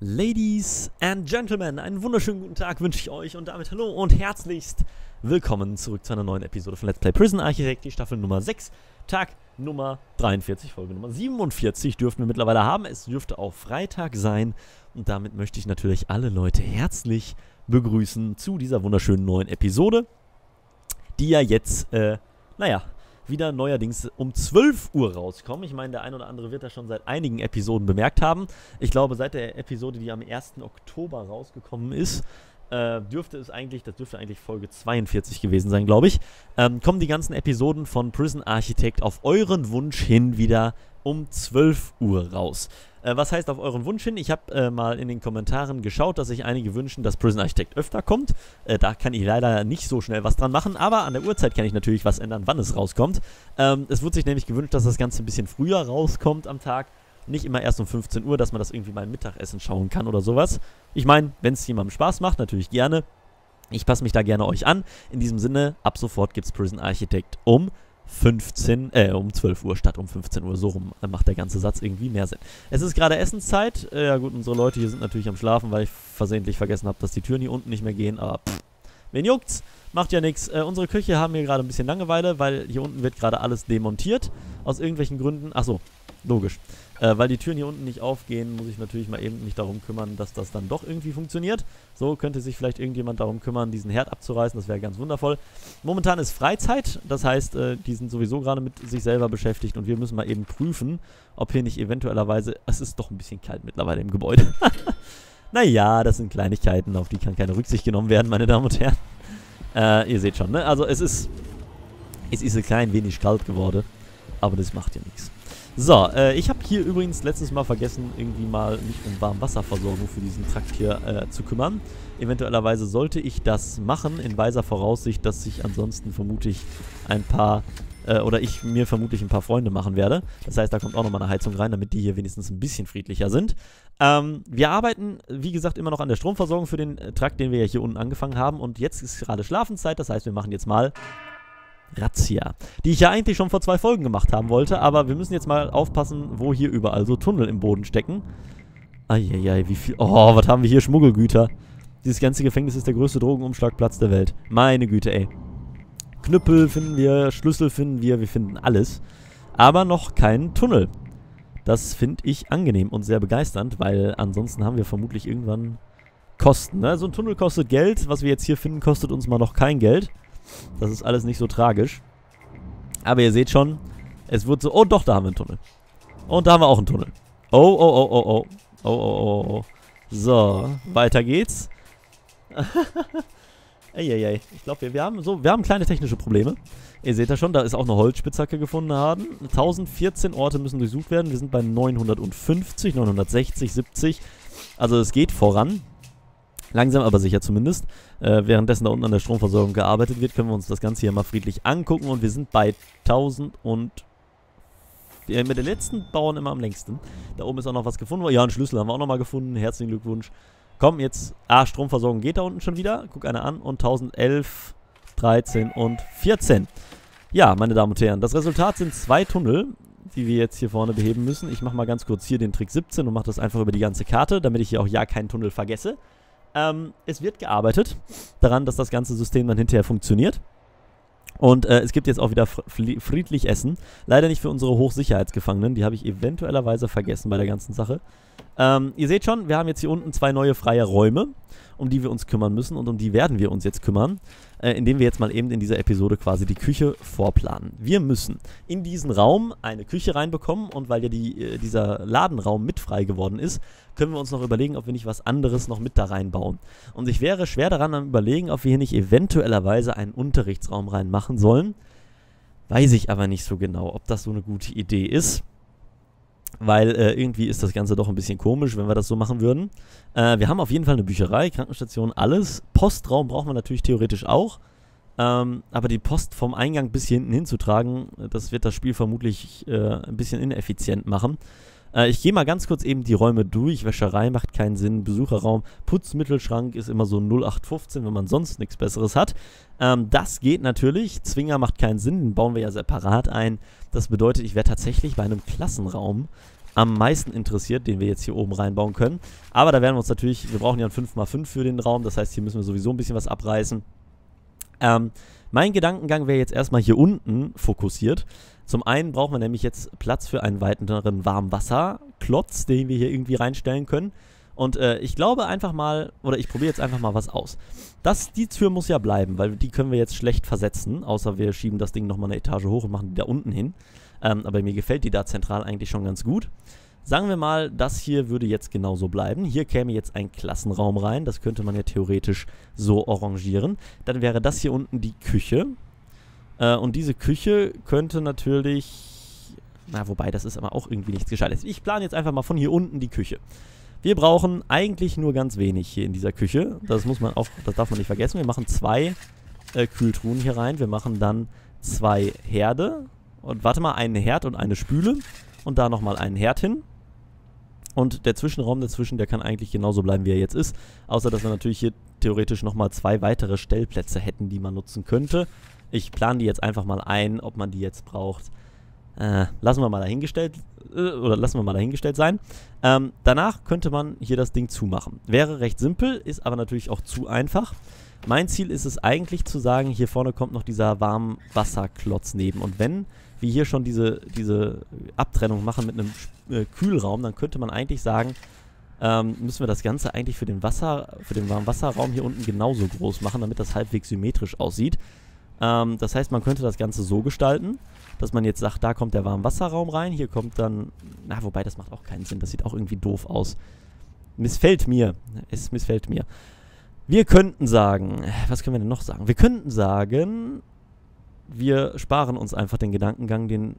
Ladies and Gentlemen, einen wunderschönen guten Tag wünsche ich euch und damit hallo und herzlichst willkommen zurück zu einer neuen Episode von Let's Play Prison Architect, die Staffel Nummer 6, Tag Nummer 43, Folge Nummer 47 dürften wir mittlerweile haben. Es dürfte auch Freitag sein und damit möchte ich natürlich alle Leute herzlich begrüßen zu dieser wunderschönen neuen Episode, die ja jetzt, wieder neuerdings um 12 Uhr rauskommen. Ich meine, der ein oder andere wird das schon seit einigen Episoden bemerkt haben. Ich glaube, seit der Episode, die am 1. Oktober rausgekommen ist, dürfte eigentlich Folge 42 gewesen sein, glaube ich, kommen die ganzen Episoden von Prison Architect auf euren Wunsch hin wieder um 12 Uhr raus. Was heißt auf euren Wunsch hin? Ich habe mal in den Kommentaren geschaut, dass sich einige wünschen, dass Prison Architect öfter kommt. Da kann ich leider nicht so schnell was dran machen, aber an der Uhrzeit kann ich natürlich was ändern, wann es rauskommt. Es wird sich nämlich gewünscht, dass das Ganze ein bisschen früher rauskommt am Tag. Nicht immer erst um 15 Uhr, dass man das irgendwie mal im Mittagessen schauen kann oder sowas. Ich meine, wenn es jemandem Spaß macht, natürlich gerne. Ich passe mich da gerne euch an. In diesem Sinne, ab sofort gibt es Prison Architect um 12 Uhr statt um 15 Uhr. So rum macht der ganze Satz irgendwie mehr Sinn. Es ist gerade Essenszeit. Ja gut, unsere Leute hier sind natürlich am Schlafen, weil ich versehentlich vergessen habe, dass die Türen hier unten nicht mehr gehen. Aber pff, wen juckt's? Macht ja nichts. Unsere Köche haben hier gerade ein bisschen Langeweile, weil hier unten wird gerade alles demontiert. Aus irgendwelchen Gründen. Achso, logisch. Weil die Türen hier unten nicht aufgehen, muss ich natürlich mal eben mich darum kümmern, dass das dann doch irgendwie funktioniert. So könnte sich vielleicht irgendjemand darum kümmern, diesen Herd abzureißen. Das wäre ganz wundervoll. Momentan ist Freizeit. Das heißt, die sind sowieso gerade mit sich selber beschäftigt. Und wir müssen mal eben prüfen, ob hier nicht eventuellerweise... Es ist doch ein bisschen kalt mittlerweile im Gebäude. Naja, das sind Kleinigkeiten, auf die kann keine Rücksicht genommen werden, meine Damen und Herren. Ihr seht schon, ne? Also es ist ein klein wenig kalt geworden. Aber das macht ja nichts. So, ich habe hier übrigens letztes Mal vergessen, irgendwie mal mich um Warmwasserversorgung für diesen Trakt hier zu kümmern. Eventuellerweise sollte ich das machen, in weiser Voraussicht, dass ich ansonsten vermutlich ich mir vermutlich ein paar Freunde machen werde. Das heißt, da kommt auch nochmal eine Heizung rein, damit die hier wenigstens ein bisschen friedlicher sind. Wir arbeiten, wie gesagt, immer noch an der Stromversorgung für den Trakt, den wir ja hier unten angefangen haben. Und jetzt ist gerade Schlafenszeit, das heißt, wir machen jetzt mal... Razzia, die ich ja eigentlich schon vor 2 Folgen gemacht haben wollte, aber wir müssen jetzt mal aufpassen, wo hier überall so Tunnel im Boden stecken. Eieiei, wie viel... Oh, was haben wir hier? Schmuggelgüter. Dieses ganze Gefängnis ist der größte Drogenumschlagplatz der Welt. Meine Güte, ey. Knüppel finden wir, Schlüssel finden wir finden alles. Aber noch keinen Tunnel. Das finde ich angenehm und sehr begeisternd, weil ansonsten haben wir vermutlich irgendwann Kosten, ne? So ein Tunnel kostet Geld, was wir jetzt hier finden, kostet uns mal noch kein Geld. Das ist alles nicht so tragisch. Aber ihr seht schon, es wird so... Oh doch, da haben wir einen Tunnel. Und da haben wir auch einen Tunnel. Oh, oh, oh, oh, oh. Oh, oh, oh, oh. So, weiter geht's. Eieiei. Ich glaube, wir haben kleine technische Probleme. Ihr seht das schon, da ist auch eine Holzspitzhacke gefunden haben. 1014 Orte müssen durchsucht werden. Wir sind bei 950, 960, 70. Also es geht voran. Langsam, aber sicher zumindest. Währenddessen da unten an der Stromversorgung gearbeitet wird, können wir uns das Ganze hier mal friedlich angucken. Und wir sind bei 1000 und... mit den letzten Bauern immer am längsten. Da oben ist auch noch was gefunden worden. Ja, einen Schlüssel haben wir auch nochmal gefunden. Herzlichen Glückwunsch. Komm, jetzt... Ah, Stromversorgung geht da unten schon wieder. Guck einer an. Und 1011, 13 und 14. Ja, meine Damen und Herren, das Resultat sind 2 Tunnel, die wir jetzt hier vorne beheben müssen. Ich mache mal ganz kurz hier den Trick 17 und mache das einfach über die ganze Karte, damit ich hier auch ja keinen Tunnel vergesse. Es wird gearbeitet daran, dass das ganze System dann hinterher funktioniert. Und es gibt jetzt auch wieder friedlich Essen. Leider nicht für unsere Hochsicherheitsgefangenen. Die habe ich eventuellerweise vergessen bei der ganzen Sache. Ihr seht schon, wir haben jetzt hier unten 2 neue freie Räume, um die wir uns kümmern müssen. Und um die werden wir uns jetzt kümmern, indem wir jetzt mal eben in dieser Episode quasi die Küche vorplanen. Wir müssen in diesen Raum eine Küche reinbekommen. Und weil ja dieser Ladenraum mit frei geworden ist, können wir uns noch überlegen, ob wir nicht was anderes noch mit da reinbauen. Und ich wäre schwer daran am Überlegen, ob wir hier nicht eventuellerweise einen Unterrichtsraum reinmachen sollen. Weiß ich aber nicht so genau, ob das so eine gute Idee ist. Weil irgendwie ist das Ganze doch ein bisschen komisch, wenn wir das so machen würden. Wir haben auf jeden Fall eine Bücherei, Krankenstation, alles. Postraum braucht man natürlich theoretisch auch. Aber die Post vom Eingang bis hier hinten hinzutragen, das wird das Spiel vermutlich ein bisschen ineffizient machen. Ich gehe mal ganz kurz eben die Räume durch. Wäscherei macht keinen Sinn, Besucherraum, Putzmittelschrank ist immer so 0815, wenn man sonst nichts Besseres hat. Das geht natürlich, Zwinger macht keinen Sinn, den bauen wir ja separat ein. Das bedeutet, ich wäre tatsächlich bei einem Klassenraum am meisten interessiert, den wir jetzt hier oben reinbauen können. Aber da werden wir uns natürlich, wir brauchen ja ein 5×5 für den Raum, das heißt, hier müssen wir sowieso ein bisschen was abreißen. Mein Gedankengang wäre jetzt erstmal hier unten fokussiert. Zum einen brauchen wir nämlich jetzt Platz für einen weiteren Warmwasserklotz, den wir hier irgendwie reinstellen können. Und ich glaube einfach mal, oder ich probiere jetzt einfach mal was aus. Die Tür muss ja bleiben, weil die können wir jetzt schlecht versetzen, außer wir schieben das Ding nochmal eine Etage hoch und machen die da unten hin. Aber mir gefällt die da zentral eigentlich schon ganz gut. Sagen wir mal, das hier würde jetzt genauso bleiben. Hier käme jetzt ein Klassenraum rein, das könnte man ja theoretisch so arrangieren. Dann wäre das hier unten die Küche. Und diese Küche könnte natürlich... Na, wobei, das ist aber auch irgendwie nichts Gescheites. Ich plane jetzt einfach mal von hier unten die Küche. Wir brauchen eigentlich nur ganz wenig hier in dieser Küche. Das muss man auch, das darf man nicht vergessen. Wir machen 2 Kühltruhen hier rein. Wir machen dann 2 Herde. Und warte mal, einen Herd und eine Spüle. Und da nochmal einen Herd hin. Und der Zwischenraum dazwischen, der kann eigentlich genauso bleiben, wie er jetzt ist. Außer, dass wir natürlich hier theoretisch nochmal 2 weitere Stellplätze hätten, die man nutzen könnte. Ich plane die jetzt einfach mal ein, ob man die jetzt braucht. Lassen wir mal dahingestellt sein. Danach könnte man hier das Ding zumachen. Wäre recht simpel, ist aber natürlich auch zu einfach. Mein Ziel ist es eigentlich zu sagen, hier vorne kommt noch dieser Warmwasserklotz neben. Und wenn wir hier schon diese Abtrennung machen mit einem Kühlraum, dann könnte man eigentlich sagen, müssen wir das Ganze eigentlich für den Warmwasserraum hier unten genauso groß machen, damit das halbwegs symmetrisch aussieht. Das heißt, man könnte das Ganze so gestalten, dass man jetzt sagt, da kommt der Warmwasserraum rein, hier kommt dann... Na, wobei, das macht auch keinen Sinn, das sieht auch irgendwie doof aus. Missfällt mir. Es missfällt mir. Wir könnten sagen... Was können wir denn noch sagen? Wir könnten sagen, wir sparen uns einfach den Gedankengang, den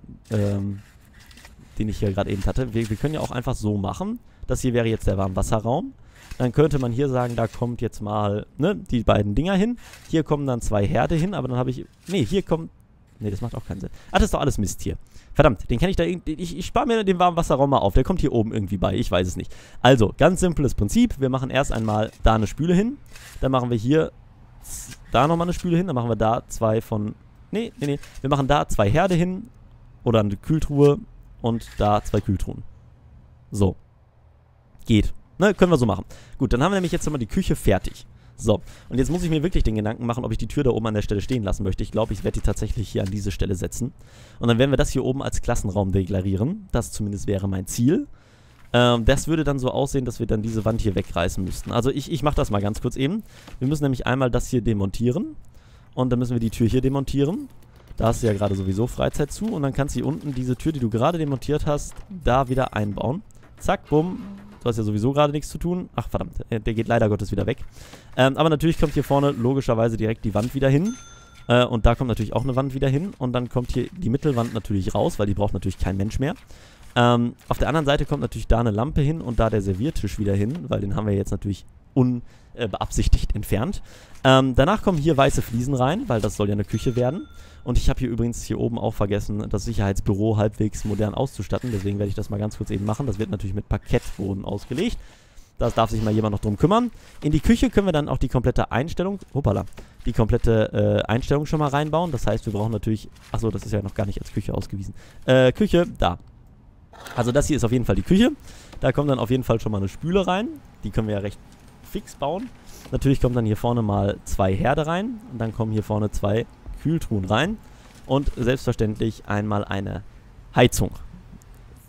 ich hier gerade eben hatte. Wir können ja auch einfach so machen. Das hier wäre jetzt der Warmwasserraum. Dann könnte man hier sagen, da kommt jetzt mal die beiden Dinger hin. Hier kommen dann 2 Herde hin, aber dann habe ich... Ne, hier kommt... Ne, das macht auch keinen Sinn. Ach, das ist doch alles Mist hier. Verdammt, den kann ich da irgendwie... Ich spare mir den Warmwasserraum mal auf. Der kommt hier oben irgendwie bei. Ich weiß es nicht. Also, ganz simples Prinzip. Wir machen erst einmal da eine Spüle hin. Dann machen wir hier da nochmal eine Spüle hin. Dann machen wir da 2 von... Ne. Wir machen da 2 Herde hin. Oder eine Kühltruhe. Und da 2 Kühltruhen. So. Geht. Ne, können wir so machen. Gut, dann haben wir nämlich jetzt nochmal die Küche fertig. So, und jetzt muss ich mir wirklich den Gedanken machen, ob ich die Tür da oben an der Stelle stehen lassen möchte. Ich glaube, ich werde die tatsächlich hier an diese Stelle setzen. Und dann werden wir das hier oben als Klassenraum deklarieren. Das zumindest wäre mein Ziel. Das würde dann so aussehen, dass wir dann diese Wand hier wegreißen müssten. Also ich mache das mal ganz kurz eben. Wir müssen nämlich einmal das hier demontieren. Und dann müssen wir die Tür hier demontieren. Da hast du ja gerade sowieso Freizeit zu. Und dann kannst du hier unten diese Tür, die du gerade demontiert hast, da wieder einbauen. Zack, bumm. Du hast ja sowieso gerade nichts zu tun. Ach, verdammt. Der geht leider Gottes wieder weg. Aber natürlich kommt hier vorne logischerweise direkt die Wand wieder hin. Und da kommt natürlich auch eine Wand wieder hin. Und dann kommt hier die Mittelwand natürlich raus, weil die braucht natürlich kein Mensch mehr. Auf der anderen Seite kommt natürlich da eine Lampe hin und da der Serviertisch wieder hin, weil den haben wir jetzt natürlich unbeabsichtigt entfernt. Danach kommen hier weiße Fliesen rein, weil das soll ja eine Küche werden. Und ich habe hier übrigens hier oben auch vergessen, das Sicherheitsbüro halbwegs modern auszustatten. Deswegen werde ich das mal ganz kurz eben machen. Das wird natürlich mit Parkettboden ausgelegt. Da darf sich mal jemand noch drum kümmern. In die Küche können wir dann auch die komplette Einstellung, die komplette Einstellung schon mal reinbauen. Das heißt, wir brauchen natürlich, achso, das ist ja noch gar nicht als Küche ausgewiesen. Küche, da. Also das hier ist auf jeden Fall die Küche. Da kommt dann auf jeden Fall schon mal eine Spüle rein. Die können wir ja recht fix bauen. Natürlich kommen dann hier vorne mal 2 Herde rein. Und dann kommen hier vorne 2 Kühltruhen rein. Und selbstverständlich einmal eine Heizung.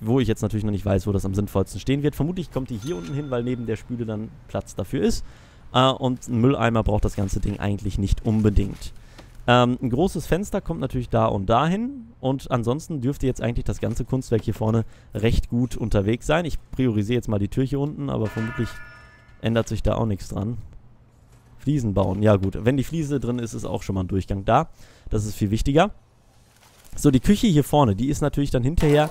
Wo ich jetzt natürlich noch nicht weiß, wo das am sinnvollsten stehen wird. Vermutlich kommt die hier unten hin, weil neben der Spüle dann Platz dafür ist. Und ein Mülleimer braucht das ganze Ding eigentlich nicht unbedingt. Ein großes Fenster kommt natürlich da und dahin. Und ansonsten dürfte jetzt eigentlich das ganze Kunstwerk hier vorne recht gut unterwegs sein. Ich priorisiere jetzt mal die Tür hier unten, aber vermutlich ändert sich da auch nichts dran. Fliesen bauen, ja gut. Wenn die Fliese drin ist, ist auch schon mal ein Durchgang da. Das ist viel wichtiger. So, die Küche hier vorne, die ist natürlich dann hinterher...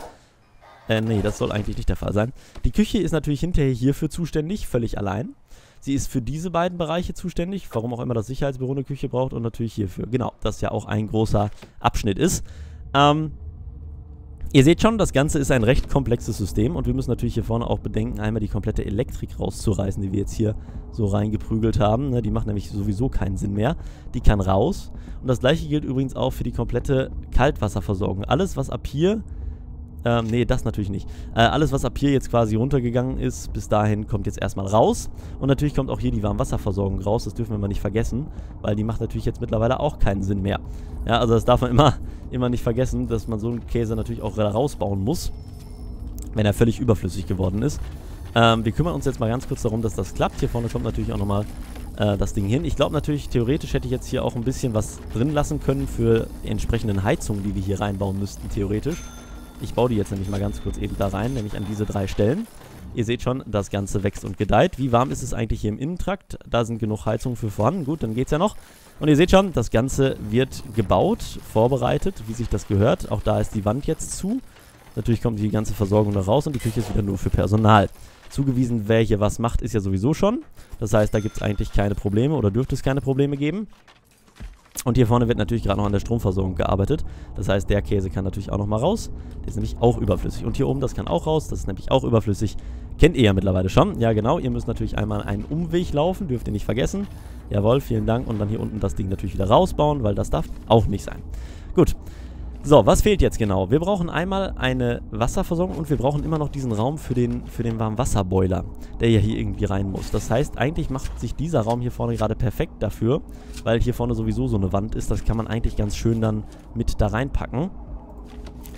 nee, das soll eigentlich nicht der Fall sein. Die Küche ist natürlich hinterher hierfür zuständig, völlig allein. Sie ist für diese beiden Bereiche zuständig, warum auch immer das Sicherheitsbüro eine Küche braucht und natürlich hierfür. Genau, das ja auch ein großer Abschnitt ist. Ihr seht schon, das Ganze ist ein recht komplexes System und wir müssen natürlich hier vorne auch bedenken, einmal die komplette Elektrik rauszureißen, die wir jetzt hier so reingeprügelt haben. Die macht nämlich sowieso keinen Sinn mehr. Die kann raus. Und das gleiche gilt übrigens auch für die komplette Kaltwasserversorgung. Alles, was ab hier... Nee, das natürlich nicht. Alles, was ab hier jetzt quasi runtergegangen ist, bis dahin kommt jetzt erstmal raus. Und natürlich kommt auch hier die Warmwasserversorgung raus. Das dürfen wir mal nicht vergessen, weil die macht natürlich jetzt mittlerweile auch keinen Sinn mehr. Ja, also das darf man immer nicht vergessen, dass man so einen Käse natürlich auch rausbauen muss, wenn er völlig überflüssig geworden ist. Wir kümmern uns jetzt mal ganz kurz darum, dass das klappt. Hier vorne kommt natürlich auch nochmal das Ding hin. Ich glaube natürlich, theoretisch hätte ich jetzt hier auch ein bisschen was drin lassen können für die entsprechenden Heizungen, die wir hier reinbauen müssten, theoretisch. Ich baue die jetzt nämlich mal ganz kurz eben da rein, nämlich an diese 3 Stellen. Ihr seht schon, das Ganze wächst und gedeiht. Wie warm ist es eigentlich hier im Innentrakt? Da sind genug Heizungen für vorhanden. Gut, dann geht's ja noch. Und ihr seht schon, das Ganze wird gebaut, vorbereitet, wie sich das gehört. Auch da ist die Wand jetzt zu. Natürlich kommt die ganze Versorgung da raus und die Küche ist wieder nur für Personal. Zugewiesen, wer hier was macht, ist ja sowieso schon. Das heißt, da gibt es eigentlich keine Probleme oder dürfte es keine Probleme geben. Und hier vorne wird natürlich gerade noch an der Stromversorgung gearbeitet. Das heißt, der Käse kann natürlich auch nochmal raus. Der ist nämlich auch überflüssig. Und hier oben, das kann auch raus. Das ist nämlich auch überflüssig. Kennt ihr ja mittlerweile schon. Ja, genau. Ihr müsst natürlich einmal einen Umweg laufen. Dürft ihr nicht vergessen. Jawohl, vielen Dank. Und dann hier unten das Ding natürlich wieder rausbauen, weil das darf auch nicht sein. Gut. So, was fehlt jetzt genau? Wir brauchen einmal eine Wasserversorgung und wir brauchen immer noch diesen Raum für den Warmwasserboiler, der ja hier irgendwie rein muss. Das heißt, eigentlich macht sich dieser Raum hier vorne gerade perfekt dafür, weil hier vorne sowieso so eine Wand ist. Das kann man eigentlich ganz schön dann mit da reinpacken.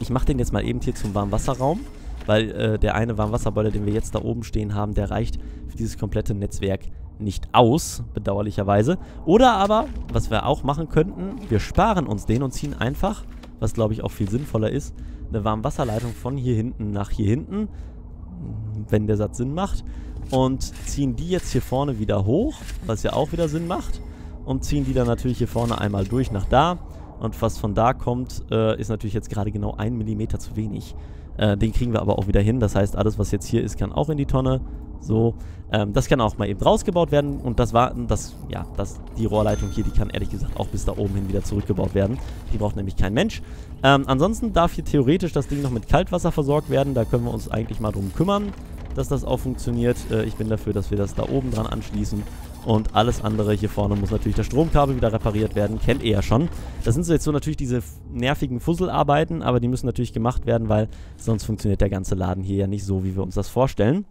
Ich mache den jetzt mal eben hier zum Warmwasserraum, weil der eine Warmwasserboiler, den wir jetzt da oben stehen haben, der reicht für dieses komplette Netzwerk nicht aus, bedauerlicherweise. Oder aber, was wir auch machen könnten, wir sparen uns den und ziehen einfach, was glaube ich auch viel sinnvoller ist, eine Warmwasserleitung von hier hinten nach hier hinten, wenn der Satz Sinn macht, und ziehen die jetzt hier vorne wieder hoch, was ja auch wieder Sinn macht, und ziehen die dann natürlich hier vorne einmal durch nach da, und was von da kommt, ist natürlich jetzt gerade genau 1 mm zu wenig. Den kriegen wir aber auch wieder hin, das heißt, alles was jetzt hier ist, kann auch in die Tonne. So, das kann auch mal eben rausgebaut werden und die Rohrleitung hier, die kann ehrlich gesagt auch bis da oben hin wieder zurückgebaut werden. Die braucht nämlich kein Mensch. Ansonsten darf hier theoretisch das Ding noch mit Kaltwasser versorgt werden, da können wir uns eigentlich mal drum kümmern, dass das auch funktioniert. Ich bin dafür, dass wir das da oben dran anschließen und alles andere hier vorne muss natürlich das Stromkabel wieder repariert werden, kennt ihr ja schon. Das sind so jetzt so natürlich diese nervigen Fusselarbeiten, aber die müssen natürlich gemacht werden, weil sonst funktioniert der ganze Laden hier ja nicht so, wie wir uns das vorstellen.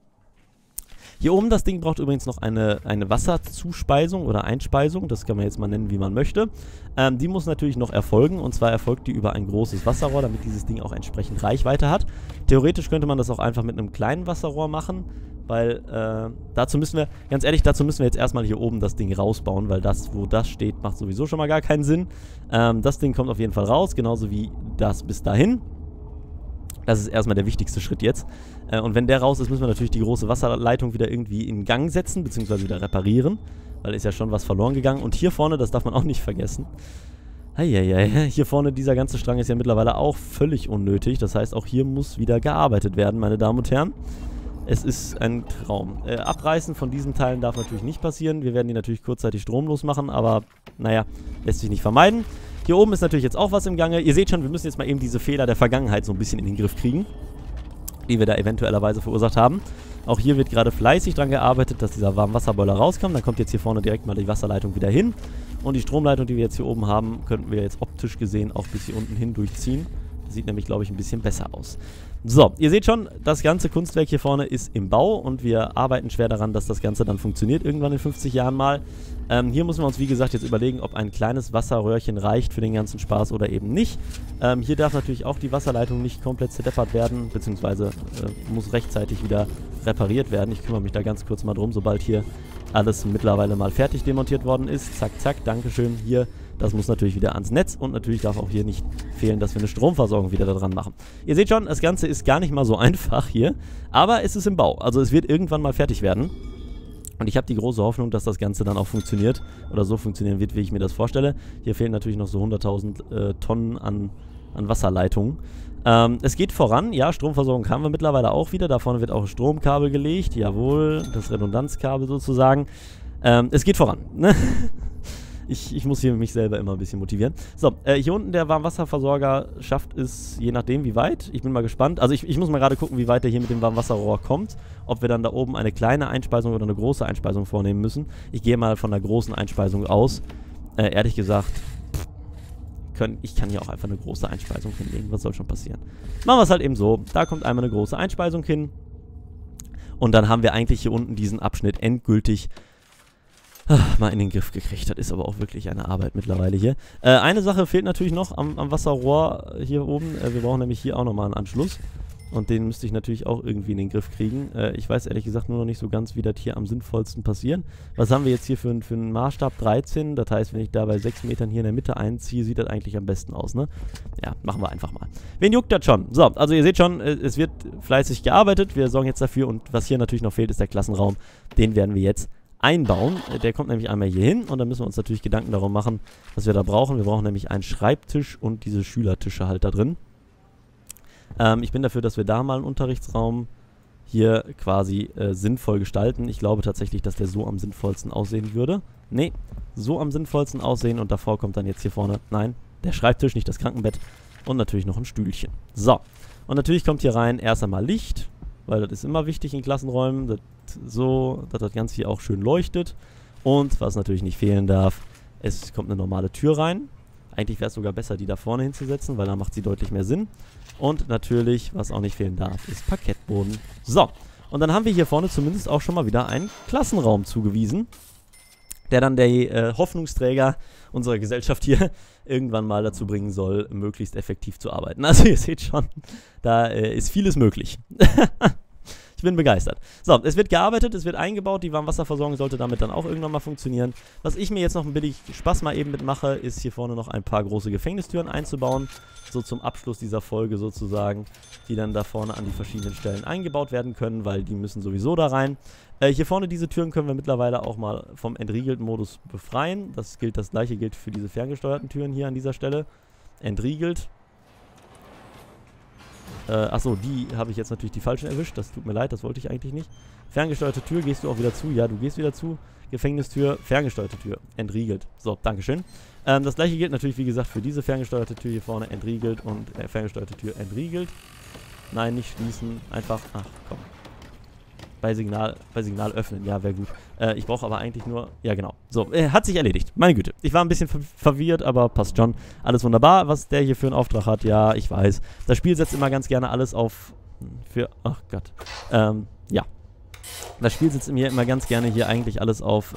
Hier oben das Ding braucht übrigens noch eine Wasserzuspeisung oder Einspeisung, das kann man jetzt mal nennen, wie man möchte. Die muss natürlich noch erfolgen und zwar erfolgt die über ein großes Wasserrohr, damit dieses Ding auch entsprechend Reichweite hat. Theoretisch könnte man das auch einfach mit einem kleinen Wasserrohr machen, weil dazu müssen wir jetzt erstmal hier oben das Ding rausbauen, weil das, wo das steht, macht sowieso schon mal gar keinen Sinn. Das Ding kommt auf jeden Fall raus, genauso wie das bis dahin. Das ist erstmal der wichtigste Schritt jetzt. Und wenn der raus ist, müssen wir natürlich die große Wasserleitung wieder irgendwie in Gang setzen, beziehungsweise wieder reparieren, weil ist ja schon was verloren gegangen. Und hier vorne, das darf man auch nicht vergessen, hier vorne, dieser ganze Strang ist ja mittlerweile auch völlig unnötig. Das heißt, auch hier muss wieder gearbeitet werden, meine Damen und Herren. Es ist ein Traum. Abreißen von diesen Teilen darf natürlich nicht passieren. Wir werden die natürlich kurzzeitig stromlos machen, aber naja, lässt sich nicht vermeiden. Hier oben ist natürlich jetzt auch was im Gange. Ihr seht schon, wir müssen jetzt mal eben diese Fehler der Vergangenheit so ein bisschen in den Griff kriegen, die wir da eventuellerweise verursacht haben. Auch hier wird gerade fleißig dran gearbeitet, dass dieser Warmwasserboiler rauskommt. Dann kommt jetzt hier vorne direkt mal die Wasserleitung wieder hin. Und die Stromleitung, die wir jetzt hier oben haben, könnten wir jetzt optisch gesehen auch bis hier unten hin durchziehen. Sieht nämlich, glaube ich, ein bisschen besser aus. So, ihr seht schon, das ganze Kunstwerk hier vorne ist im Bau und wir arbeiten schwer daran, dass das Ganze dann funktioniert, irgendwann in 50 Jahren mal. Hier müssen wir uns, wie gesagt, jetzt überlegen, ob ein kleines Wasserröhrchen reicht für den ganzen Spaß oder eben nicht. Hier darf natürlich auch die Wasserleitung nicht komplett zerdeppert werden, beziehungsweise muss rechtzeitig wieder repariert werden. Ich kümmere mich da ganz kurz mal drum, sobald hier alles mittlerweile mal fertig demontiert worden ist. Zack, zack, Dankeschön, hier. Das muss natürlich wieder ans Netz und natürlich darf auch hier nicht fehlen, dass wir eine Stromversorgung wieder da dran machen. Ihr seht schon, das Ganze ist gar nicht mal so einfach hier, aber es ist im Bau. Also es wird irgendwann mal fertig werden und ich habe die große Hoffnung, dass das Ganze dann auch funktioniert oder so funktionieren wird, wie ich mir das vorstelle. Hier fehlen natürlich noch so 100.000 Tonnen an Wasserleitungen. Es geht voran, ja, Stromversorgung haben wir mittlerweile auch wieder. Da vorne wird auch ein Stromkabel gelegt, jawohl, das Redundanzkabel sozusagen. Es geht voran, ne? Ich muss hier mich selber immer ein bisschen motivieren. So, hier unten der Warmwasserversorger schafft es, je nachdem wie weit. Ich bin mal gespannt. Also ich muss mal gerade gucken, wie weit der hier mit dem Warmwasserrohr kommt. Ob wir dann da oben eine kleine Einspeisung oder eine große Einspeisung vornehmen müssen. Ich gehe mal von einer großen Einspeisung aus. Ehrlich gesagt, können. Ich kann ja auch einfach eine große Einspeisung hinlegen. Was soll schon passieren? Machen wir es halt eben so. Da kommt einmal eine große Einspeisung hin. Und dann haben wir eigentlich hier unten diesen Abschnitt endgültig mal in den Griff gekriegt. Das ist aber auch wirklich eine Arbeit mittlerweile hier. Eine Sache fehlt natürlich noch am Wasserrohr hier oben. Wir brauchen nämlich hier auch nochmal einen Anschluss. Und den müsste ich natürlich auch irgendwie in den Griff kriegen. Ich weiß ehrlich gesagt nur noch nicht so ganz, wie das hier am sinnvollsten passieren. Was haben wir jetzt hier für einen Maßstab? 13. Das heißt, wenn ich da bei 6 Metern hier in der Mitte einziehe, sieht das eigentlich am besten aus, ne? Ja, machen wir einfach mal. Wen juckt das schon? So, also ihr seht schon, es wird fleißig gearbeitet. Wir sorgen jetzt dafür. Und was hier natürlich noch fehlt, ist der Klassenraum. Den werden wir jetzt einbauen. Der kommt nämlich einmal hier hin. Und dann müssen wir uns natürlich Gedanken darum machen, was wir da brauchen. Wir brauchen nämlich einen Schreibtisch und diese Schülertische halt da drin. Ich bin dafür, dass wir da mal einen Unterrichtsraum hier quasi sinnvoll gestalten. Ich glaube tatsächlich, dass der so am sinnvollsten aussehen würde. Nee, so am sinnvollsten aussehen und davor kommt dann jetzt hier vorne, nein, der Schreibtisch, nicht das Krankenbett und natürlich noch ein Stühlchen. So, und natürlich kommt hier rein erst einmal Licht, weil das ist immer wichtig in Klassenräumen, dass das Ganze hier auch schön leuchtet. Und was natürlich nicht fehlen darf, es kommt eine normale Tür rein. Eigentlich wäre es sogar besser, die da vorne hinzusetzen, weil da macht sie deutlich mehr Sinn. Und natürlich, was auch nicht fehlen darf, ist Parkettboden. So, und dann haben wir hier vorne zumindest auch schon mal wieder einen Klassenraum zugewiesen, der dann der Hoffnungsträger unserer Gesellschaft hier irgendwann mal dazu bringen soll, möglichst effektiv zu arbeiten. Also ihr seht schon, da ist vieles möglich. Ich bin begeistert. So, es wird gearbeitet, es wird eingebaut, die Warmwasserversorgung sollte damit dann auch irgendwann mal funktionieren. Was ich mir jetzt noch ein billig Spaß mal eben mitmache, ist hier vorne noch ein paar große Gefängnistüren einzubauen, so zum Abschluss dieser Folge sozusagen, die dann da vorne an die verschiedenen Stellen eingebaut werden können, weil die müssen sowieso da rein. Hier vorne diese Türen können wir mittlerweile auch mal vom entriegelten Modus befreien. Das gleiche gilt für diese ferngesteuerten Türen hier an dieser Stelle. Entriegelt. Achso, die habe ich jetzt natürlich die falschen erwischt. Das tut mir leid, das wollte ich eigentlich nicht. Ferngesteuerte Tür, gehst du auch wieder zu? Ja, du gehst wieder zu. Gefängnistür, ferngesteuerte Tür, entriegelt. So, dankeschön. Das gleiche gilt natürlich, wie gesagt, für diese ferngesteuerte Tür hier vorne, entriegelt und ferngesteuerte Tür, entriegelt. Nein, nicht schließen, einfach, ach komm. Bei Signal öffnen, ja, wäre gut. Ich brauche aber eigentlich nur, ja genau. So, hat sich erledigt, meine Güte. Ich war ein bisschen verwirrt, aber passt schon. Alles wunderbar, was der hier für einen Auftrag hat, ja, ich weiß. Das Spiel setzt immer ganz gerne alles auf, ach Gott, ja. Das Spiel setzt mir immer ganz gerne hier eigentlich alles auf,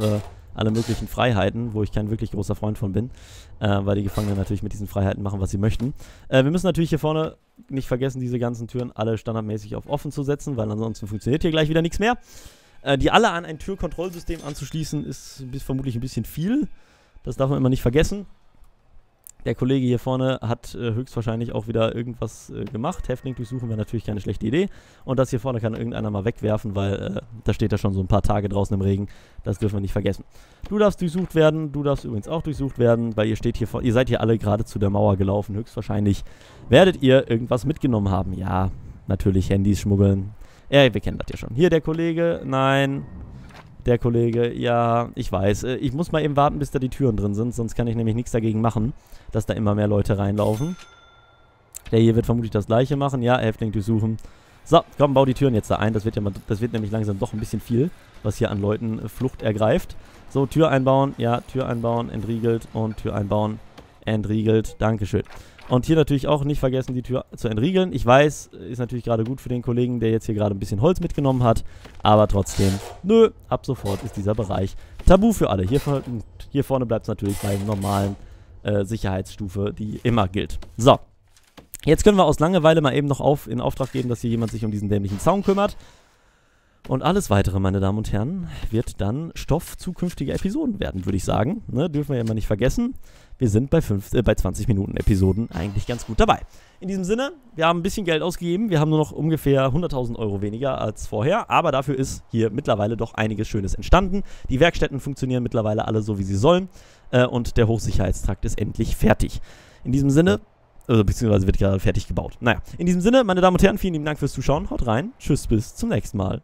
alle möglichen Freiheiten, wo ich kein wirklich großer Freund von bin, weil die Gefangenen natürlich mit diesen Freiheiten machen, was sie möchten. Wir müssen natürlich hier vorne nicht vergessen, diese ganzen Türen alle standardmäßig auf offen zu setzen, weil ansonsten funktioniert hier gleich wieder nichts mehr. Die alle an ein Türkontrollsystem anzuschließen, ist vermutlich ein bisschen viel. Das darf man immer nicht vergessen. Der Kollege hier vorne hat höchstwahrscheinlich auch wieder irgendwas gemacht. Häftling durchsuchen wäre natürlich keine schlechte Idee. Und das hier vorne kann irgendeiner mal wegwerfen, weil da steht ja schon so ein paar Tage draußen im Regen. Das dürfen wir nicht vergessen. Du darfst durchsucht werden. Du darfst übrigens auch durchsucht werden, weil ihr seid hier alle gerade zu der Mauer gelaufen. Höchstwahrscheinlich werdet ihr irgendwas mitgenommen haben. Ja, natürlich Handys schmuggeln. Ja, wir kennen das ja schon. Hier der Kollege. Nein. Der Kollege, ja, ich weiß. Ich muss mal eben warten, bis da die Türen drin sind, sonst kann ich nämlich nichts dagegen machen, dass da immer mehr Leute reinlaufen. Der hier wird vermutlich das gleiche machen. Ja, Häftling durchsuchen. So, komm, bau die Türen jetzt da ein. Das wird nämlich langsam doch ein bisschen viel, was hier an Leuten Flucht ergreift. So, Tür einbauen, ja, Tür einbauen, entriegelt und Tür einbauen, entriegelt. Dankeschön. Und hier natürlich auch nicht vergessen, die Tür zu entriegeln. Ich weiß, ist natürlich gerade gut für den Kollegen, der jetzt hier gerade ein bisschen Holz mitgenommen hat. Aber trotzdem, nö, ab sofort ist dieser Bereich tabu für alle. Hier vorne bleibt es natürlich bei der normalen Sicherheitsstufe, die immer gilt. So, jetzt können wir aus Langeweile mal eben noch in Auftrag geben, dass hier jemand sich um diesen dämlichen Zaun kümmert. Und alles Weitere, meine Damen und Herren, wird dann Stoff zukünftiger Episoden werden, würde ich sagen. Ne, dürfen wir ja immer nicht vergessen. Wir sind bei 20-Minuten-Episoden eigentlich ganz gut dabei. In diesem Sinne, wir haben ein bisschen Geld ausgegeben. Wir haben nur noch ungefähr 100.000 € weniger als vorher. Aber dafür ist hier mittlerweile doch einiges Schönes entstanden. Die Werkstätten funktionieren mittlerweile alle so, wie sie sollen. Und der Hochsicherheitstrakt ist endlich fertig. In diesem Sinne, beziehungsweise wird gerade fertig gebaut. Naja, in diesem Sinne, meine Damen und Herren, vielen lieben Dank fürs Zuschauen. Haut rein, tschüss, bis zum nächsten Mal.